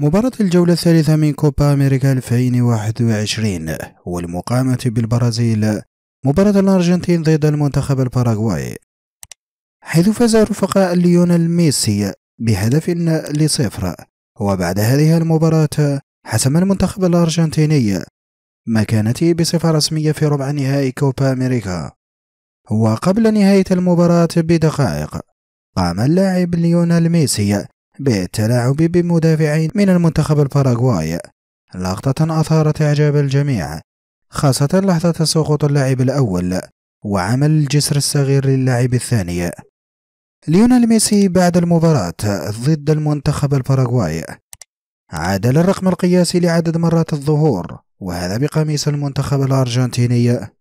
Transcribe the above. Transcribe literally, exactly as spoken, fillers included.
مباراة الجولة الثالثة من كوبا أمريكا ألفين وواحد وعشرين والمقامة بالبرازيل، مباراة الأرجنتين ضد المنتخب الباراغواي، حيث فاز رفقاء ليونيل ميسي بهدف لصفر. وبعد هذه المباراة حسم المنتخب الأرجنتيني مكانته بصفة رسمية في ربع نهائي كوبا أمريكا. وقبل نهاية المباراة بدقائق قام اللاعب ليونيل ميسي بالتلاعب بمدافعين من المنتخب الباراغواي، لقطة أثارت إعجاب الجميع، خاصة لحظة سقوط اللاعب الأول وعمل الجسر الصغير للاعب الثاني. ليونيل ميسي بعد المباراة ضد المنتخب الباراغواي عادل الرقم القياسي لعدد مرات الظهور، وهذا بقميص المنتخب الأرجنتيني